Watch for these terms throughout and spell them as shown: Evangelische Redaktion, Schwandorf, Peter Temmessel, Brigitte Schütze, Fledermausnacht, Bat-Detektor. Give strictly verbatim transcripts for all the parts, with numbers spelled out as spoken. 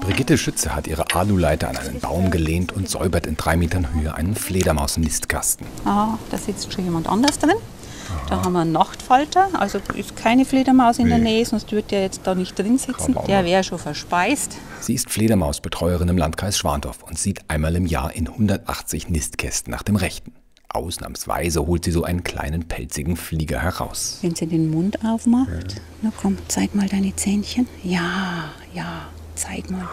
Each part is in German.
Brigitte Schütze hat ihre Aluleiter an einen Baum gelehnt und säubert in drei Metern Höhe einen Fledermausnistkasten. Ah, da sitzt schon jemand anders drin. Aha. Da haben wir einen Nachtfalter, also ist keine Fledermaus in nee. der Nähe, sonst würde der jetzt da nicht drin sitzen. Der wäre schon verspeist. Sie ist Fledermausbetreuerin im Landkreis Schwandorf und sieht einmal im Jahr in hundertachtzig Nistkästen nach dem Rechten. Ausnahmsweise holt sie so einen kleinen pelzigen Flieger heraus. Wenn sie den Mund aufmacht, ja. Na komm, zeig mal deine Zähnchen. Ja, ja, zeig mal.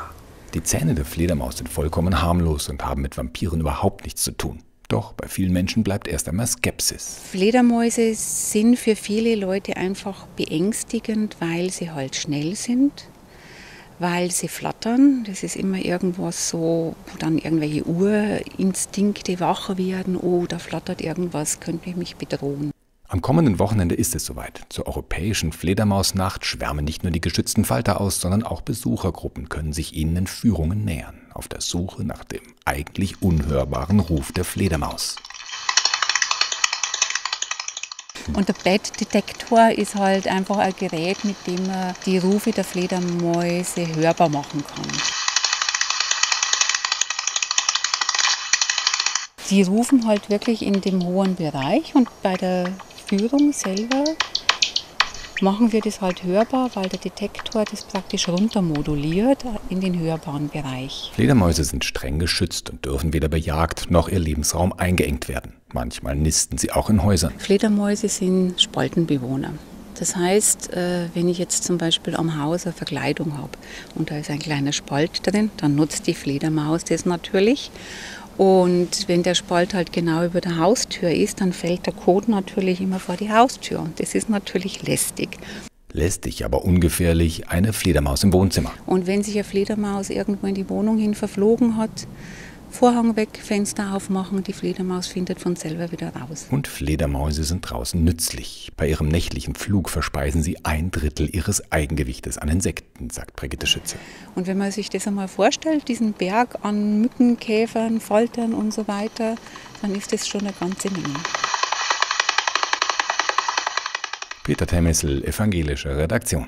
Die Zähne der Fledermaus sind vollkommen harmlos und haben mit Vampiren überhaupt nichts zu tun. Doch bei vielen Menschen bleibt erst einmal Skepsis. Fledermäuse sind für viele Leute einfach beängstigend, weil sie halt schnell sind, weil sie flattern. Das ist immer irgendwas so, wo dann irgendwelche Urinstinkte wach werden. Oh, da flattert irgendwas, könnte mich bedrohen. Am kommenden Wochenende ist es soweit. Zur europäischen Fledermausnacht schwärmen nicht nur die geschützten Falter aus, sondern auch Besuchergruppen können sich ihnen in Führungen nähern, auf der Suche nach dem eigentlich unhörbaren Ruf der Fledermaus. Und der Bat-Detektor ist halt einfach ein Gerät, mit dem man die Rufe der Fledermäuse hörbar machen kann. Die rufen halt wirklich in dem hohen Bereich und bei der Führung selber machen wir das halt hörbar, weil der Detektor das praktisch runtermoduliert in den hörbaren Bereich. Fledermäuse sind streng geschützt und dürfen weder bejagt noch ihr Lebensraum eingeengt werden. Manchmal nisten sie auch in Häusern. Fledermäuse sind Spaltenbewohner. Das heißt, wenn ich jetzt zum Beispiel am Haus eine Verkleidung habe und da ist ein kleiner Spalt drin, dann nutzt die Fledermaus das natürlich. Und wenn der Spalt halt genau über der Haustür ist, dann fällt der Kot natürlich immer vor die Haustür. Und das ist natürlich lästig. Lästig, aber ungefährlich, eine Fledermaus im Wohnzimmer. Und wenn sich eine Fledermaus irgendwo in die Wohnung hin verflogen hat, Vorhang weg, Fenster aufmachen, die Fledermaus findet von selber wieder raus. Und Fledermäuse sind draußen nützlich. Bei ihrem nächtlichen Flug verspeisen sie ein Drittel ihres Eigengewichtes an Insekten, sagt Brigitte Schütze. Und wenn man sich das einmal vorstellt, diesen Berg an Mücken, Käfern, Faltern und so weiter, dann ist das schon eine ganze Menge. Peter Temmessel, Evangelische Redaktion.